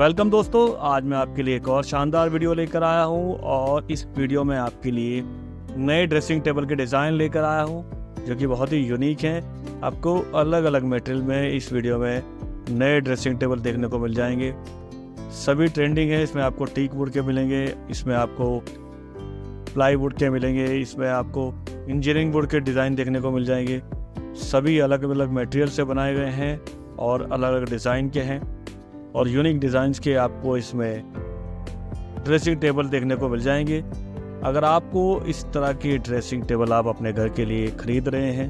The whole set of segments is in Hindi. वेलकम दोस्तों, आज मैं आपके लिए एक और शानदार वीडियो लेकर आया हूं और इस वीडियो में आपके लिए नए ड्रेसिंग टेबल के डिज़ाइन लेकर आया हूं जो कि बहुत ही यूनिक हैं। आपको अलग अलग मटेरियल में इस वीडियो में नए ड्रेसिंग टेबल देखने को मिल जाएंगे। सभी ट्रेंडिंग है। इसमें आपको टीक वुड के मिलेंगे, इसमें आपको प्लाई वुड के मिलेंगे, इसमें आपको इंजीनियरिंग वुड के डिज़ाइन देखने को मिल जाएंगे। सभी अलग अलग मटेरियल से बनाए गए हैं और अलग अलग डिज़ाइन के हैं और यूनिक डिज़ाइंस के आपको इसमें ड्रेसिंग टेबल देखने को मिल जाएंगे। अगर आपको इस तरह की ड्रेसिंग टेबल आप अपने घर के लिए ख़रीद रहे हैं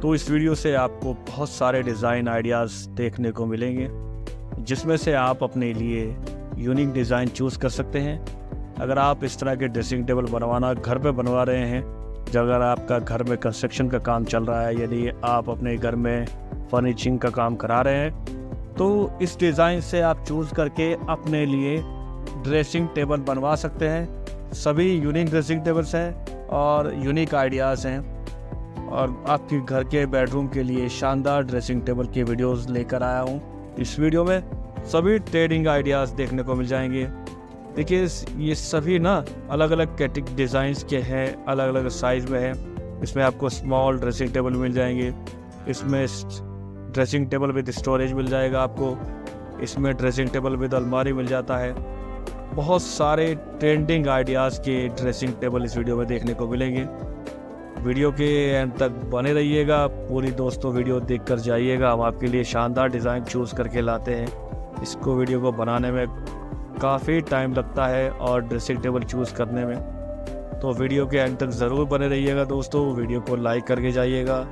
तो इस वीडियो से आपको बहुत सारे डिज़ाइन आइडियाज़ देखने को मिलेंगे जिसमें से आप अपने लिए यूनिक डिज़ाइन चूज़ कर सकते हैं। अगर आप इस तरह के ड्रेसिंग टेबल बनवाना घर पे बनवा रहे हैं, जब अगर आपका घर में कंस्ट्रक्शन का काम चल रहा है, यदि आप अपने घर में फर्निशिंग का काम करा रहे हैं तो इस डिज़ाइन से आप चूज़ करके अपने लिए ड्रेसिंग टेबल बनवा सकते हैं। सभी यूनिक ड्रेसिंग टेबल्स हैं और यूनिक आइडियाज़ हैं और आपके घर के बेडरूम के लिए शानदार ड्रेसिंग टेबल की वीडियोस लेकर आया हूं। इस वीडियो में सभी ट्रेंडिंग आइडियाज़ देखने को मिल जाएंगे। देखिए, ये सभी ना अलग अलग कैटेगरी डिज़ाइंस के हैं, अलग अलग साइज़ में हैं। इसमें आपको स्मॉल ड्रेसिंग टेबल मिल जाएंगे, इसमें ड्रेसिंग टेबल विद स्टोरेज मिल जाएगा आपको, इसमें ड्रेसिंग टेबल विद अलमारी मिल जाता है। बहुत सारे ट्रेंडिंग आइडियाज़ के ड्रेसिंग टेबल इस वीडियो में देखने को मिलेंगे। वीडियो के एंड तक बने रहिएगा, पूरी दोस्तों वीडियो देख कर जाइएगा। हम आपके लिए शानदार डिज़ाइन चूज़ करके लाते हैं। इसको वीडियो को बनाने में काफ़ी टाइम लगता है और ड्रेसिंग टेबल चूज़ करने में, तो वीडियो के एंड तक ज़रूर बने रहिएगा दोस्तों। वीडियो को लाइक करके जाइएगा,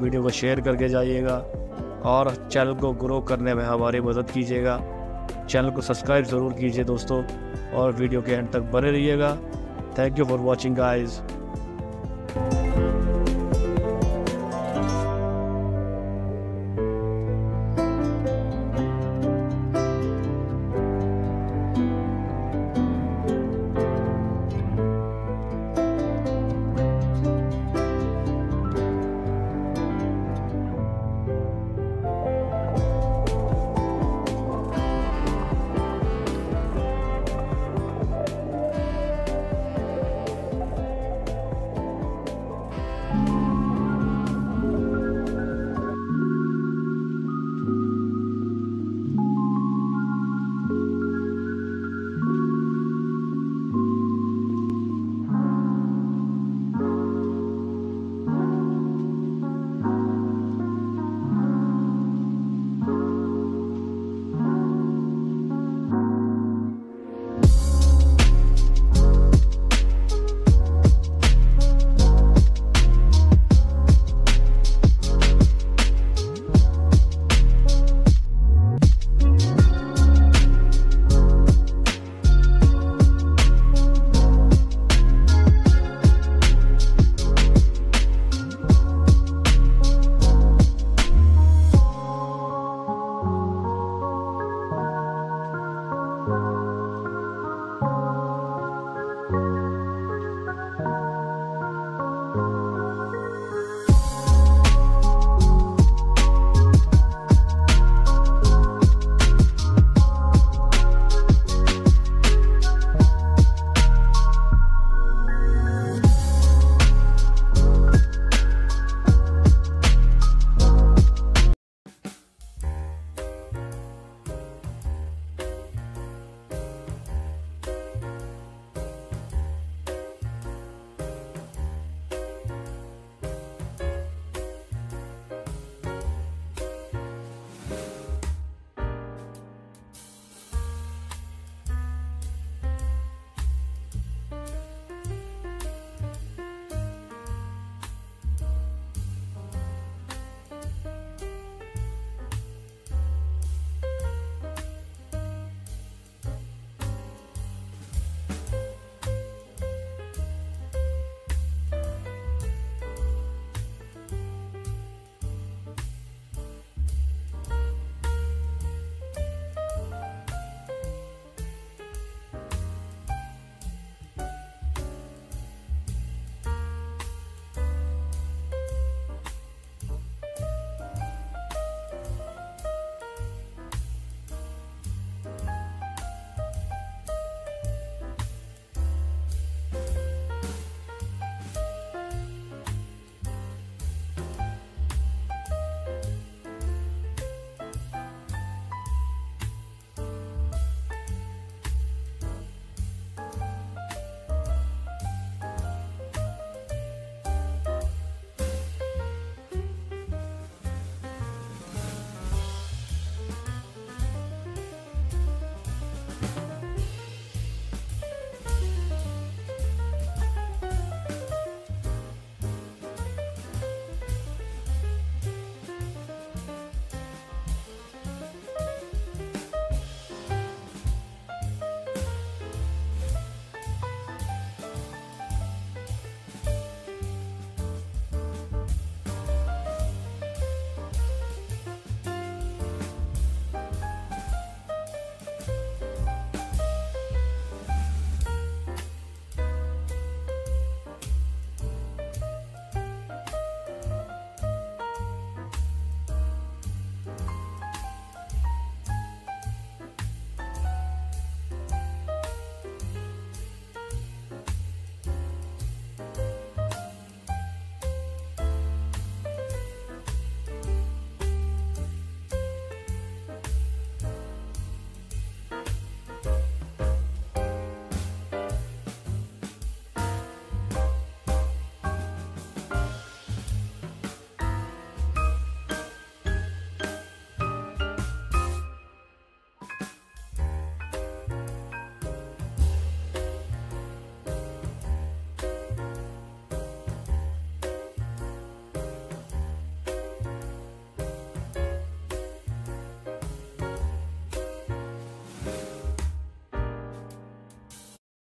वीडियो को शेयर करके जाइएगा और चैनल को ग्रो करने में हमारी मदद कीजिएगा। चैनल को सब्सक्राइब ज़रूर कीजिए दोस्तों और वीडियो के एंड तक बने रहिएगा। Thank you for watching guys.